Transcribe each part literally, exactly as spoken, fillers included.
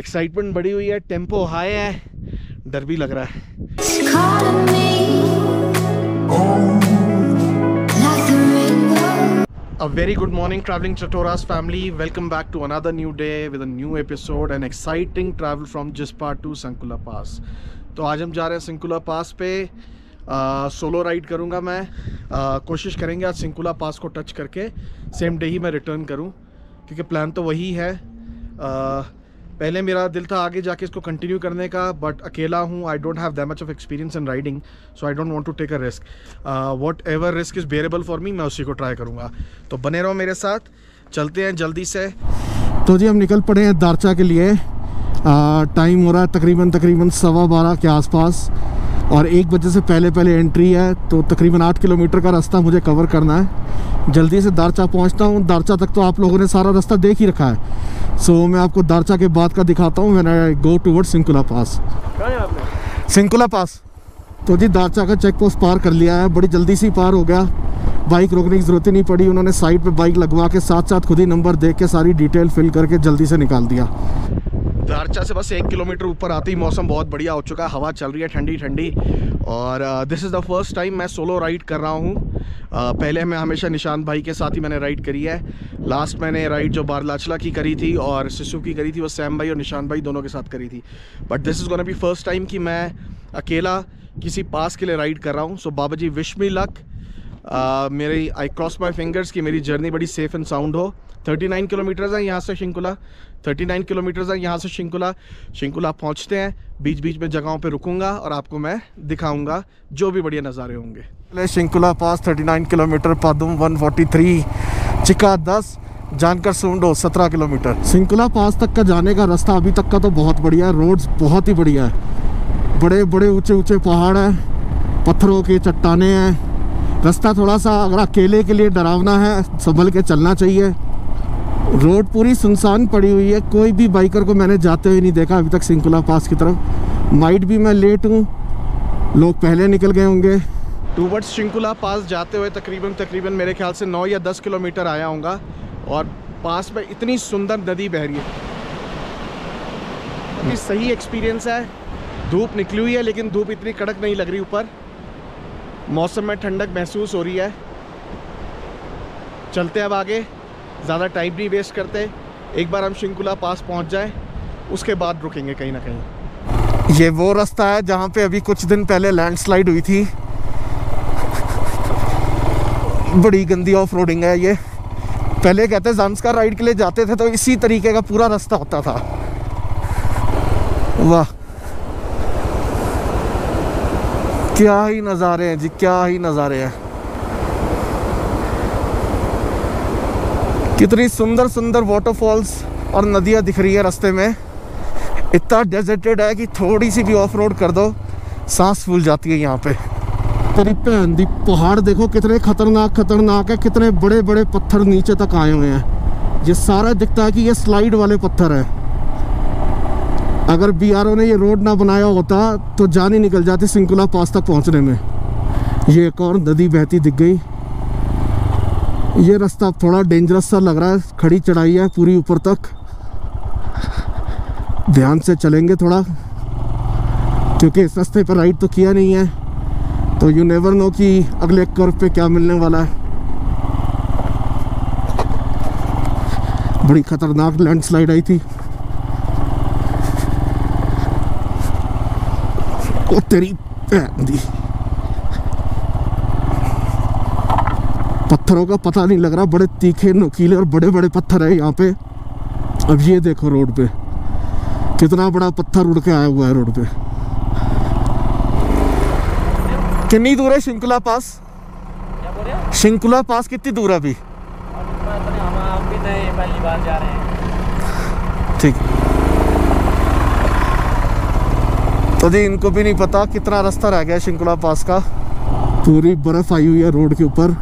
Excitement बढ़ी हुई है, टेम्पो हाई है, डर भी लग रहा है। A very good morning travelling Chatoraj family, welcome back to another new day with a new episode and exciting travel from Jispa to Shinkula pass. तो आज हम जा रहे हैं शिंकुला पास पे, सोलो राइड करूँगा मैं। uh, कोशिश करेंगे आज शिंकुला पास को टच करके सेम डे ही मैं रिटर्न करूँ, क्योंकि प्लान तो वही है। uh, पहले मेरा दिल था आगे जाके इसको कंटिन्यू करने का, बट अकेला हूँ, I don't have that much of experience in riding, so I don't want to take a risk. Whatever risk is bearable for me, मैं उसी को ट्राई करूँगा। तो बने रहो मेरे साथ, चलते हैं जल्दी से। तो जी हम निकल पड़े हैं दारचा के लिए। टाइम uh, हो रहा है तकरीबन तकरीबन सवा बारह के आसपास, और एक बजे से पहले पहले एंट्री है। तो तकरीबन आठ किलोमीटर का रास्ता मुझे कवर करना है। जल्दी से दारचा पहुंचता हूं। दारचा तक तो आप लोगों ने सारा रास्ता देख ही रखा है, सो so, मैं आपको दारचा के बाद का दिखाता हूं। मैंने गो टूवर्ड शिंकुला पास। कहाँ है आपने? शिंकुला पास। तो जी दारचा का चेक पोस्ट पार कर लिया है, बड़ी जल्दी से पार हो गया, बाइक रोकने की ज़रूरत ही नहीं पड़ी। उन्होंने साइड पर बाइक लगवा के साथ साथ खुद ही नंबर दे के सारी डिटेल फिल करके जल्दी से निकाल दिया। दारचा से बस एक किलोमीटर ऊपर आते ही मौसम बहुत बढ़िया हो चुका है, हवा चल रही है ठंडी ठंडी। और this is the first time मैं सोलो राइड कर रहा हूँ। uh, पहले मैं हमेशा निशांत भाई के साथ ही मैंने राइड करी है। लास्ट मैंने राइड जो बारालाचला की करी थी और सिसु की करी थी, वो सैम भाई और निशांत भाई दोनों के साथ करी थी। But this is gonna be first time कि मैं अकेला किसी पास के लिए राइड कर रहा हूँ। सो so, बाबा जी विश मी लक। uh, मेरी आई क्रॉस माई फिंगर्स कि मेरी जर्नी बड़ी सेफ़ एंड साउंड हो। उनतालीस किलोमीटर्स हैं यहाँ से शिंकुला, उनतालीस किलोमीटर्स हैं यहाँ से शिंकुला। शिंकुला पहुँचते हैं, बीच बीच में जगहों पे रुकूंगा और आपको मैं दिखाऊंगा जो भी बढ़िया नज़ारे होंगे। पहले शिंकुला पास उनतालीस किलोमीटर, पादुम एक सौ तैंतालीस, चिका दस, जानकर सुंडो सत्रह किलोमीटर। शिंकुला पास तक का जाने का रास्ता अभी तक का तो बहुत बढ़िया है, रोड्स बहुत ही बढ़िया है, बड़े बड़े ऊँचे ऊँचे पहाड़ हैं, पत्थरों के चट्टाने हैं। रास्ता थोड़ा सा अगर अकेले के लिए डरावना है, संभल के चलना चाहिए। रोड पूरी सुनसान पड़ी हुई है, कोई भी बाइकर को मैंने जाते हुए नहीं देखा अभी तक शिंकुला पास की तरफ। माइट भी मैं लेट हूँ, लोग पहले निकल गए होंगे। टूवर्ड्स शिंकुला पास जाते हुए तकरीबन तकरीबन मेरे ख्याल से नौ या दस किलोमीटर आया होगा, और पास में इतनी सुंदर नदी बह रही है। तो सही एक्सपीरियंस है। धूप निकली हुई है लेकिन धूप इतनी कड़क नहीं लग रही, ऊपर मौसम में ठंडक महसूस हो रही है। चलते अब आगे, ज़्यादा टाइम नहीं वेस्ट करते। एक बार हम शिंकुला पास पहुंच जाएं, उसके बाद रुकेंगे कहीं ना कहीं। ये वो रास्ता है जहां पे अभी कुछ दिन पहले लैंडस्लाइड हुई थी। बड़ी गंदी ऑफ रोडिंग है ये। पहले कहते ज़ांस्कार राइड के लिए जाते थे तो इसी तरीके का पूरा रास्ता होता था। वाह, क्या ही नज़ारे हैं जी, क्या ही नज़ारे हैं। कितनी सुंदर सुंदर वाटरफॉल्स और नदियाँ दिख रही है रास्ते में। इतना डेजर्टेड है कि थोड़ी सी भी ऑफ रोड कर दो सांस फूल जाती है यहाँ पे। तेरी भैन दी, पहाड़ देखो कितने खतरनाक खतरनाक है, कितने बड़े बड़े पत्थर नीचे तक आए हुए हैं। ये सारा दिखता है कि ये स्लाइड वाले पत्थर हैं। अगर बी आर ओ ने ये रोड ना बनाया होता तो जान ही निकल जाती शिंकुला पास तक पहुँचने में। ये एक और नदी बहती दिख गई। ये रास्ता अब थोड़ा डेंजरस सा लग रहा है, खड़ी चढ़ाई है पूरी ऊपर तक। ध्यान से चलेंगे थोड़ा, क्योंकि इस रास्ते पर राइड तो किया नहीं है, तो यू नेवर नो कि अगले कर्व पे क्या मिलने वाला है। बड़ी खतरनाक लैंडस्लाइड आई थी। ओ तेरी भैन दी, पत्थरों का पता नहीं लग रहा, बड़े तीखे नुकीले और बड़े बड़े पत्थर है यहाँ पे। अब ये देखो रोड पे कितना बड़ा पत्थर उड़ के आया हुआ है रोड पे। कितनी दूर है शिंकुला पास? क्या बोल रहे हो? शिंकुला पास कितनी दूर है अभी? हम भी नए पहली बार जा रहे हैं। ठीक। तो जी इनको भी नहीं पता कितना रास्ता रह गया शिंकुला पास का। पूरी बर्फ आई हुई है रोड के ऊपर।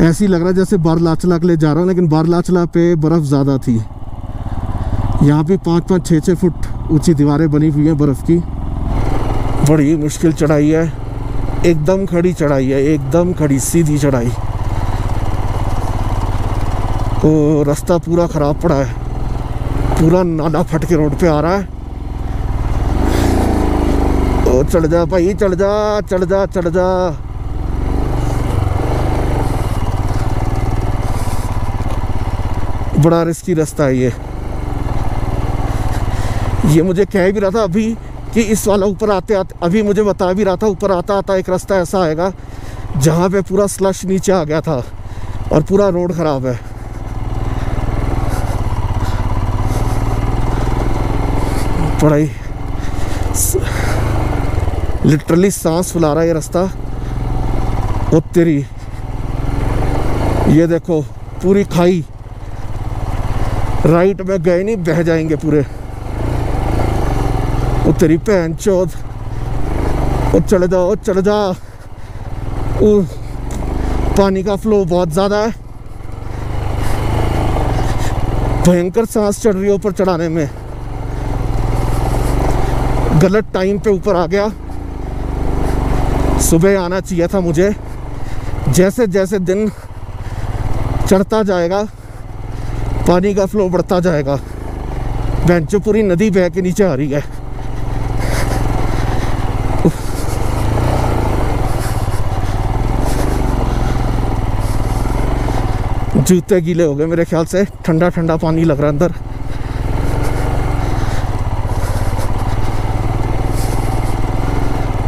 ऐसे ही लग रहा है जैसे बारालाचला के लिए जा रहा हूँ, लेकिन बारालाचला पे बर्फ़ ज़्यादा थी। यहाँ भी पाँच पाँच छः छः फुट ऊंची दीवारें बनी हुई हैं बर्फ़ की। बड़ी मुश्किल चढ़ाई है, एकदम खड़ी चढ़ाई है, एकदम खड़ी सीधी चढ़ाई। तो रास्ता पूरा ख़राब पड़ा है, पूरा नाला फट के रोड पे आ रहा है। तो चढ़ जा भाई, चढ़ जा चढ़ जा चढ़ जा। बड़ा रिस्की रास्ता है ये। ये मुझे कह भी रहा था अभी कि इस वाला ऊपर आते आते, अभी मुझे बता भी रहा था ऊपर आता आता एक रास्ता ऐसा आएगा जहाँ पे पूरा स्लश नीचे आ गया था और पूरा रोड ख़राब है। पढ़ाई लिटरली सांस फुला रहा है ये रास्ता। ओ तेरी, ये देखो पूरी खाई, राइट में गए नहीं बह जाएंगे पूरे। ओ तेरी भैन चौथ, ओ चढ़ जाओ चढ़ जा। ओ पानी का फ्लो बहुत ज़्यादा है, भयंकर सांस चढ़ रही है ऊपर। चढ़ाने में गलत टाइम पे ऊपर आ गया, सुबह आना चाहिए था मुझे। जैसे जैसे दिन चढ़ता जाएगा पानी का फ्लो बढ़ता जाएगा। बेंचो पूरी नदी बह के नीचे आ रही है। जूते गीले हो गए मेरे ख्याल से, ठंडा ठंडा पानी लग रहा है अंदर।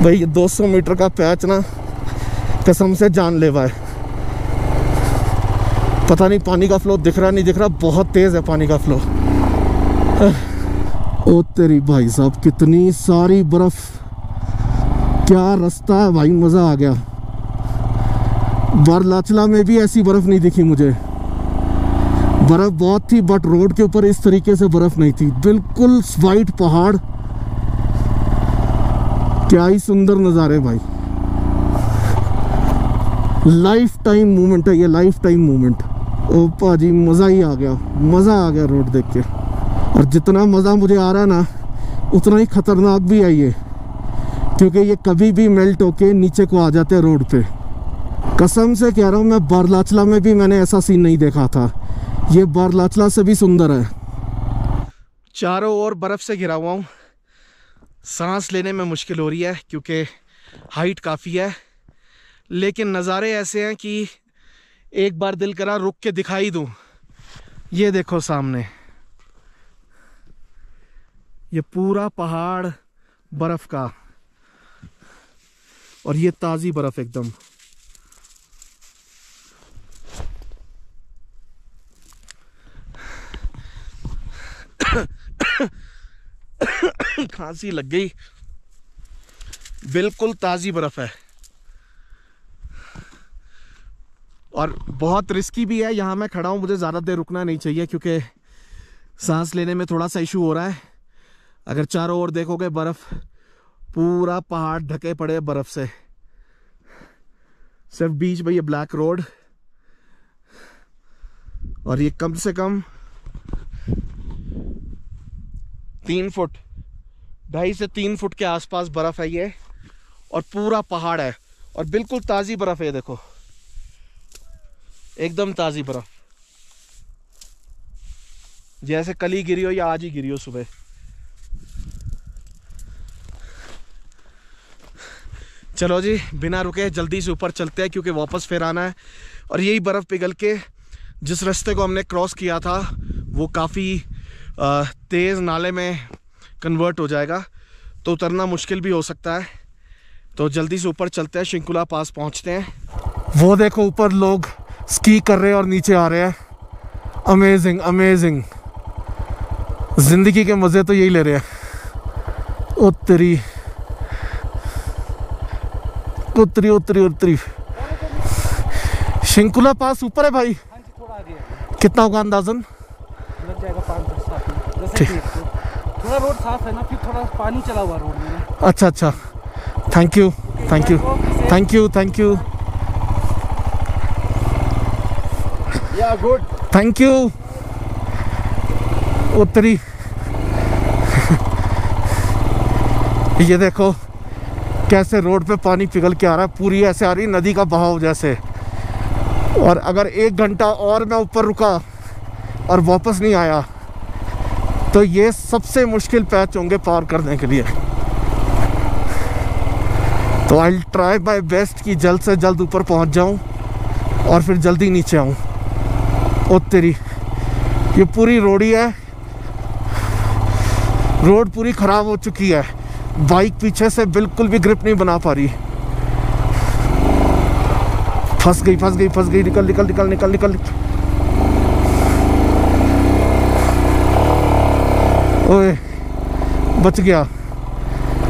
भाई दो सौ मीटर का पैच ना कसम से जानलेवा है। पता नहीं पानी का फ्लो दिख रहा नहीं दिख रहा, बहुत तेज़ है पानी का फ्लो। ओ तेरी भाई साहब, कितनी सारी बर्फ़, क्या रास्ता है भाई, मज़ा आ गया। बारालाचला में भी ऐसी बर्फ़ नहीं दिखी मुझे। बर्फ़ बहुत थी बट रोड के ऊपर इस तरीके से बर्फ़ नहीं थी। बिल्कुल वाइट पहाड़, क्या ही सुंदर नज़ारे भाई। लाइफ टाइम मूवमेंट है ये, लाइफ टाइम मूवमेंट। ओ भाजी मज़ा ही आ गया, मज़ा आ गया रोड देख के। और जितना मज़ा मुझे आ रहा है ना उतना ही ख़तरनाक भी है ये, क्योंकि ये कभी भी मेल्ट होके नीचे को आ जाते हैं रोड पे। कसम से कह रहा हूँ, मैं बारालाचला में भी मैंने ऐसा सीन नहीं देखा था। ये बारालाचला से भी सुंदर है। चारों ओर बर्फ़ से घिरा हुआ हूँ, सांस लेने में मुश्किल हो रही है क्योंकि हाइट काफ़ी है, लेकिन नज़ारे ऐसे हैं कि एक बार दिल करा रुक के दिखाई दूँ। ये देखो सामने, ये पूरा पहाड़ बर्फ़ का, और ये ताज़ी बर्फ़ एकदम। खांसी लग गई। बिल्कुल ताज़ी बर्फ़ है और बहुत रिस्की भी है। यहाँ मैं खड़ा हूँ, मुझे ज़्यादा देर रुकना नहीं चाहिए क्योंकि सांस लेने में थोड़ा सा इशू हो रहा है। अगर चारों ओर देखोगे बर्फ़, पूरा पहाड़ ढके पड़े बर्फ़ से, सिर्फ बीच में ये ब्लैक रोड। और ये कम से कम तीन फुट ढाई से तीन फुट के आसपास बर्फ़ है ये, और पूरा पहाड़ है और बिल्कुल ताज़ी बर्फ़ है। देखो एकदम ताज़ी बर्फ़, जैसे कल ही गिरी हो या आज ही गिरी हो सुबह। चलो जी, बिना रुके जल्दी से ऊपर चलते हैं क्योंकि वापस फिर आना है। और यही बर्फ़ पिघल के जिस रास्ते को हमने क्रॉस किया था वो काफ़ी तेज़ नाले में कन्वर्ट हो जाएगा, तो उतरना मुश्किल भी हो सकता है। तो जल्दी से ऊपर चलते हैं, शिंकुला पास पहुंचते हैं। वो देखो ऊपर लोग स्की कर रहे हैं और नीचे आ रहे हैं। अमेजिंग अमेजिंग, ज़िंदगी के मज़े तो यही ले रहे हैं। उत्तरी उत्तरी उत्तरी उत्तरी शिंकुला पास ऊपर है भाई। कितना होगा अंदाजन? थोड़ा रोड साफ है ना, फिर थोड़ा पानी चला हुआ रोड में। अच्छा अच्छा, thank you thank you thank you thank you या गुड थैंक यू। उत्तरी ये देखो कैसे रोड पे पानी पिघल के आ रहा है, पूरी ऐसे आ रही नदी का बहाव जैसे। और अगर एक घंटा और मैं ऊपर रुका और वापस नहीं आया, तो ये सबसे मुश्किल पैच होंगे पार करने के लिए। तो आई ट्राई माई बेस्ट कि जल्द से जल्द ऊपर पहुंच जाऊं और फिर जल्दी नीचे आऊं। ओ तेरी, ये पूरी रोड़ी है, रोड पूरी ख़राब हो चुकी है, बाइक पीछे से बिल्कुल भी ग्रिप नहीं बना पा रही। फंस गई फंस गई फंस गई, निकल निकल निकल निकल निकल। ओए बच गया,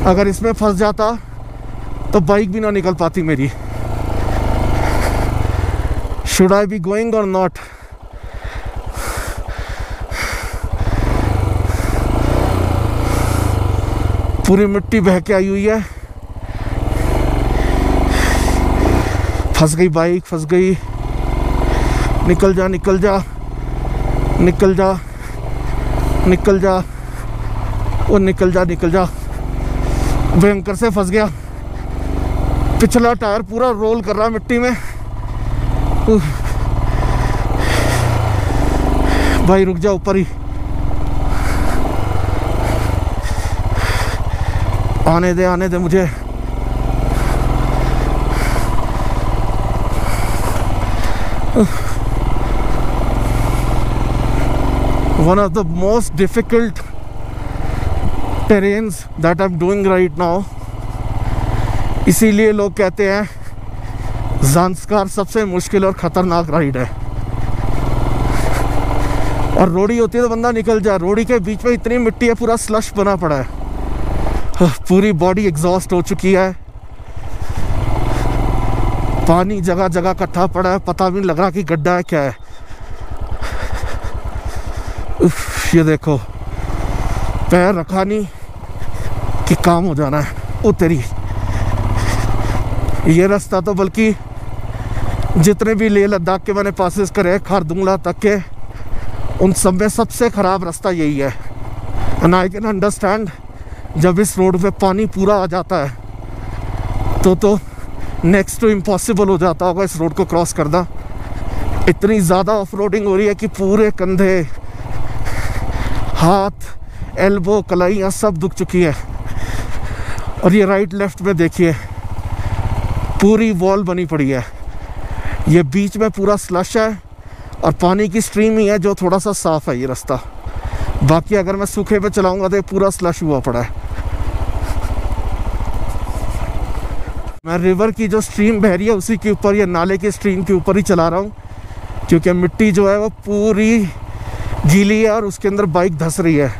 अगर इसमें फंस जाता तो बाइक भी ना निकल पाती मेरी। शुड आई बी गोइंग और नॉट? पूरी मिट्टी बह के आई हुई है। फंस गई बाइक, फंस गई। निकल जा निकल जा निकल जा निकल जा और निकल जा निकल जा। भयंकर से फंस गया, पिछला टायर पूरा रोल कर रहा है मिट्टी में। भाई रुक जा, ऊपर ही आने दे, आने दे मुझे। One of the most difficult terrains that I'm doing right now. इसीलिए लोग कहते हैं ज़ांस्कार सबसे मुश्किल और ख़तरनाक राइड है। और रोड़ी होती है तो बंदा निकल जाए, रोड़ी के बीच में इतनी मिट्टी है, पूरा स्लश बना पड़ा है, पूरी बॉडी एग्जॉस्ट हो चुकी है, पानी जगह जगह इकट्ठा पड़ा है, पता भी नहीं लग रहा कि गड्ढा है क्या है। उफ, ये देखो, पैर रखा नहीं कि काम हो जाना है। ओ तेरी, ये रास्ता तो बल्कि जितने भी लेह लद्दाख के मैंने पासेस करे खारदुंगला तक के, उन सब में सबसे ख़राब रास्ता यही है। एंड आई कैन अंडरस्टैंड, जब इस रोड पे पानी पूरा आ जाता है तो तो नेक्स्ट टू इम्पॉसिबल हो जाता होगा इस रोड को क्रॉस करना। इतनी ज़्यादा ऑफ रोडिंग हो रही है कि पूरे कंधे, हाथ, एल्बो, कलाइयाँ सब दुख चुकी है। और ये राइट लेफ्ट में देखिए, पूरी वॉल बनी पड़ी है, ये बीच में पूरा स्लश है और पानी की स्ट्रीम ही है जो थोड़ा सा साफ़ है ये रास्ता। बाकी अगर मैं सूखे पे चलाऊंगा तो ये पूरा स्लश हुआ पड़ा है। मैं रिवर की जो स्ट्रीम बह रही है उसी के ऊपर, या नाले की स्ट्रीम के ऊपर ही चला रहा हूँ, क्योंकि मिट्टी जो है वो पूरी गीली है और उसके अंदर बाइक धंस रही है।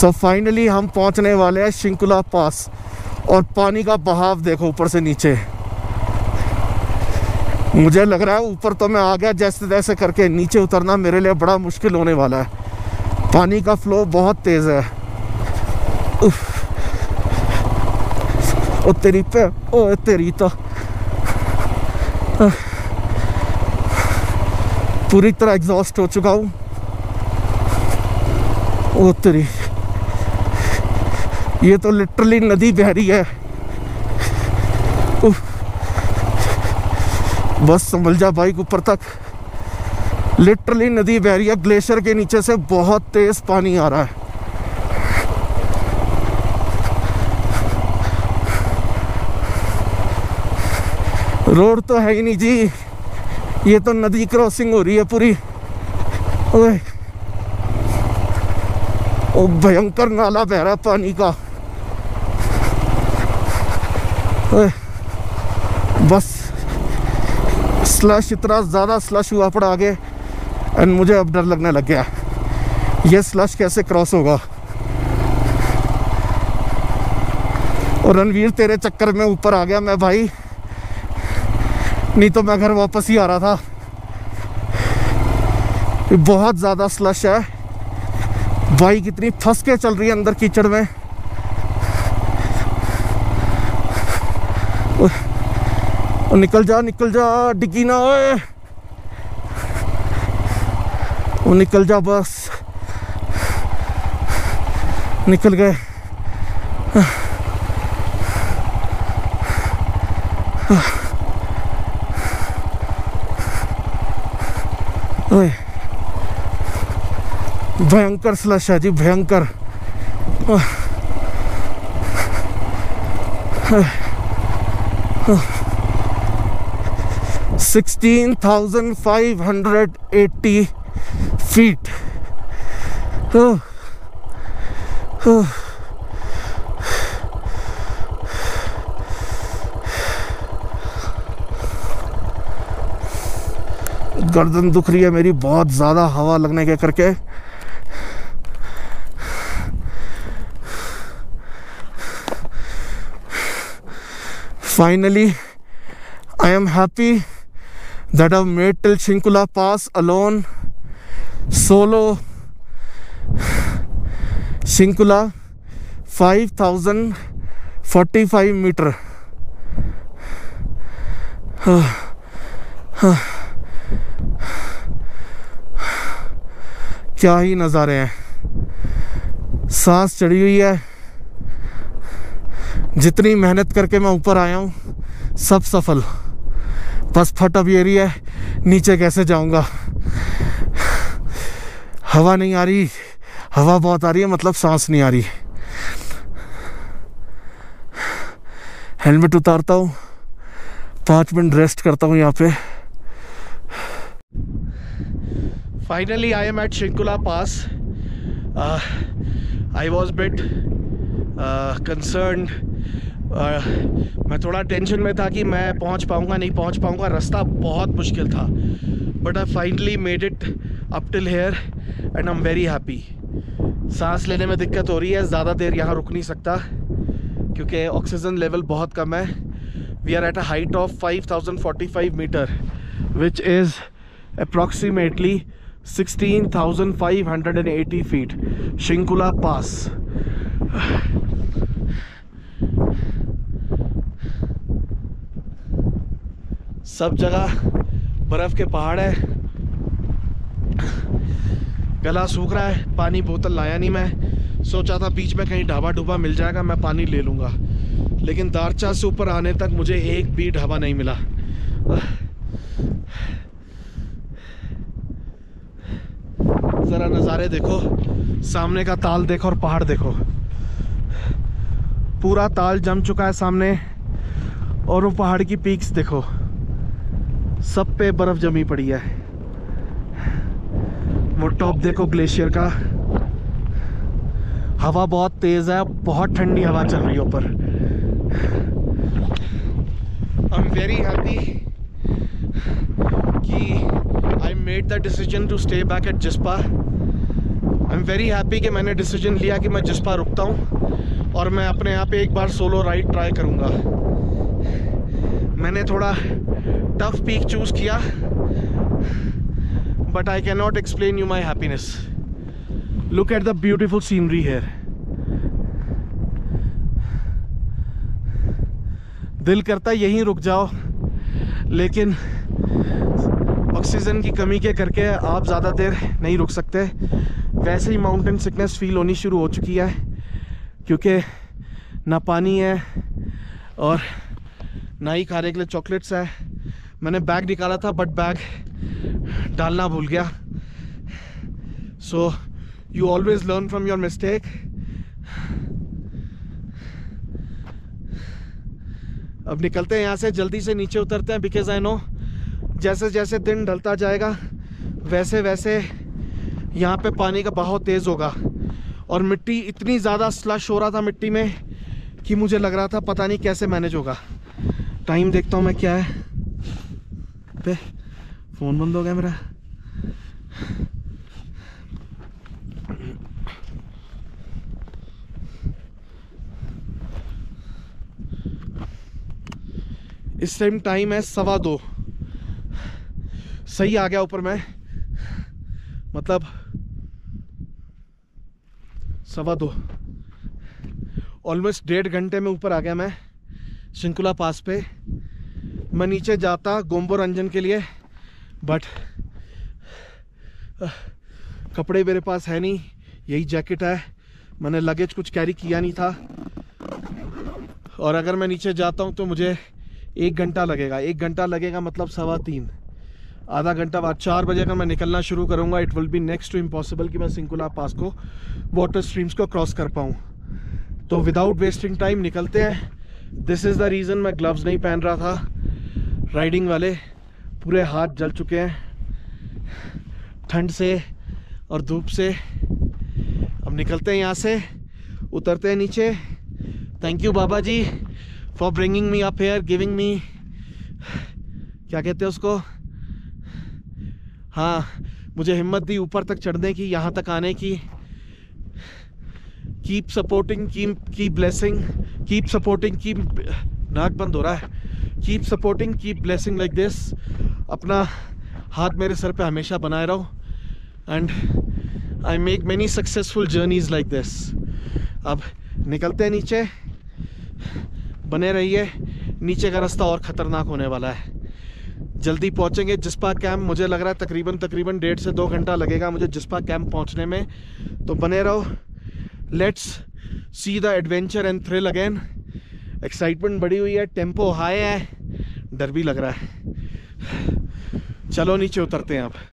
सो so फाइनली हम पहुँचने वाले हैं शिंकुला पास, और पानी का बहाव देखो ऊपर से नीचे। मुझे लग रहा है ऊपर तो मैं आ गया जैसे तैसे करके, नीचे उतरना मेरे लिए बड़ा मुश्किल होने वाला है, पानी का फ्लो बहुत तेज़ है। उफ, ओ तेरी पे, ओ तेरी तो पूरी तरह एग्जॉस्ट हो चुका हूँ। ओ तेरी, ये तो लिटरली नदी बह रही है। उफ, बस संभल जा बाइक, ऊपर तक लिटरली नदी बह रही है, ग्लेशियर के नीचे से बहुत तेज पानी आ रहा है। रोड तो है ही नहीं जी, ये तो नदी क्रॉसिंग हो रही है पूरी। ओए, ओ भयंकर नाला बह रहा है पानी का। ओए, बस स्लश, इतना ज़्यादा स्लश हुआ पड़ा आगे, एंड मुझे अब डर लगने लग गया ये स्लश कैसे क्रॉस होगा। और रणवीर तेरे चक्कर में ऊपर आ गया मैं भाई, नहीं तो मैं घर वापस ही आ रहा था। बहुत ज़्यादा स्लश है, बाइक इतनी फंस के चल रही है अंदर कीचड़ में। निकल जा निकल जा, डिग्गी ना। ओए, निकल जा, बस निकल गए। ओए भयंकर स्लश है जी, भयंकर। Sixteen thousand five hundred eighty feet. गर्दन दुख रही है मेरी बहुत ज़्यादा हवा लगने के करके। Finally I am happy that I made till Shinkula pass alone, solo. Shinkula five thousand forty five meter. हाँ हाँ, क्या ही नज़ारे हैं। सांस चढ़ी हुई है, जितनी मेहनत करके मैं ऊपर आया हूँ सब सफल। बस फट अब ये रही है नीचे कैसे जाऊँगा। हवा नहीं आ रही, हवा बहुत आ रही है, मतलब सांस नहीं आ रही। हेलमेट उतारता हूँ, पाँच मिनट रेस्ट करता हूँ यहाँ पे। Finally, I am at Shinkula Pass. Uh, I was a bit uh, concerned. Uh, मैं थोड़ा टेंशन में था कि मैं पहुंच पाऊंगा नहीं पहुंच पाऊंगा, रास्ता बहुत मुश्किल था। But I finally made it up till here and I'm very happy. सांस लेने में दिक्कत हो रही है, ज़्यादा देर यहाँ रुक नहीं सकता क्योंकि ऑक्सीजन लेवल बहुत कम है। We are at a height of five thousand forty-five meter, which is approximately sixteen thousand five hundred eighty feet. Shinkula Pass. सब जगह बर्फ के पहाड़ है। गला सूख रहा है, पानी बोतल लाया नहीं मैं, सोचा था बीच में कहीं ढाबा ढूबा मिल जाएगा मैं पानी ले लूँगा, लेकिन दारचा से ऊपर आने तक मुझे एक भी ढाबा नहीं मिला। ज़रा नज़ारे देखो, सामने का ताल देखो और पहाड़ देखो। पूरा ताल जम चुका है सामने, और वो पहाड़ की पीक्स देखो, सब पे बर्फ़ जमी पड़ी है। वो टॉप देखो ग्लेशियर का। हवा बहुत तेज़ है, बहुत ठंडी हवा चल रही है ऊपर। आई एम वेरी हैप्पी कि I made the decision to stay back at Jispa. I'm very happy कि मैंने decision लिया कि मैं जिस्पा रुकता हूँ और मैं अपने आप एक बार सोलो राइड ट्राई करूँगा। मैंने थोड़ा टफ पीक चूज़ किया, but I cannot explain you my happiness. Look at the beautiful scenery here. दिल करता यहीं रुक जाओ, लेकिन ऑक्सीजन की कमी के करके आप ज़्यादा देर नहीं रुक सकते। वैसे ही माउंटेन सिकनेस फील होनी शुरू हो चुकी है क्योंकि ना पानी है और ना ही खाने के लिए चॉकलेट्स है। मैंने बैग निकाला था बट बैग डालना भूल गया। So you always learn from your mistake. अब निकलते हैं यहाँ से, जल्दी से नीचे उतरते हैं बिकॉज आई नो जैसे जैसे दिन ढलता जाएगा वैसे वैसे यहाँ पे पानी का बहाव तेज़ होगा। और मिट्टी इतनी ज़्यादा स्लश हो रहा था मिट्टी में कि मुझे लग रहा था पता नहीं कैसे मैनेज होगा। टाइम देखता हूँ मैं क्या है पे, फ़ोन बंद हो गया मेरा। इस टाइम टाइम है सवा दो। सही आ गया ऊपर मैं, मतलब सवा दो। ऑलमोस्ट डेढ़ घंटे में ऊपर आ गया मैं शिंकुला पास पे। मैं नीचे जाता गोम्बो रंजन के लिए बट कपड़े मेरे पास है नहीं, यही जैकेट है। मैंने लगेज कुछ कैरी किया नहीं था, और अगर मैं नीचे जाता हूँ तो मुझे एक घंटा लगेगा। एक घंटा लगेगा मतलब सवा तीन। आधा घंटा बाद चार बजे का मैं निकलना शुरू करूँगा। It will be next to impossible कि मैं शिंकुला पास को, वाटर स्ट्रीम्स को क्रॉस कर पाऊँ। तो विदाउट वेस्टिंग टाइम निकलते हैं। दिस इज़ द रीज़न मैं ग्लव्स नहीं पहन रहा था, राइडिंग वाले। पूरे हाथ जल चुके हैं ठंड से और धूप से। अब निकलते हैं यहाँ से, उतरते हैं नीचे। Thank you Baba ji for bringing me up here, giving me, क्या कहते हैं उसको, हाँ, मुझे हिम्मत दी ऊपर तक चढ़ने की, यहाँ तक आने की। Keep supporting, keep keep blessing, keep supporting, keep, नाक बंद हो रहा है। Keep supporting, keep blessing like this. अपना हाथ मेरे सर पे हमेशा बनाए रहो। And I make many successful journeys like this. अब निकलते हैं नीचे, बने रहिए, नीचे का रास्ता और ख़तरनाक होने वाला है। जल्दी पहुंचेंगे जिस्पा कैंप। मुझे लग रहा है तकरीबन तकरीबन डेढ़ से दो घंटा लगेगा मुझे जिस्पा कैंप पहुंचने में। तो बने रहो। Let's see the adventure and thrill again. Excitement बढ़ी हुई है, टेम्पो हाई है, डर भी लग रहा है। चलो नीचे उतरते हैं आप।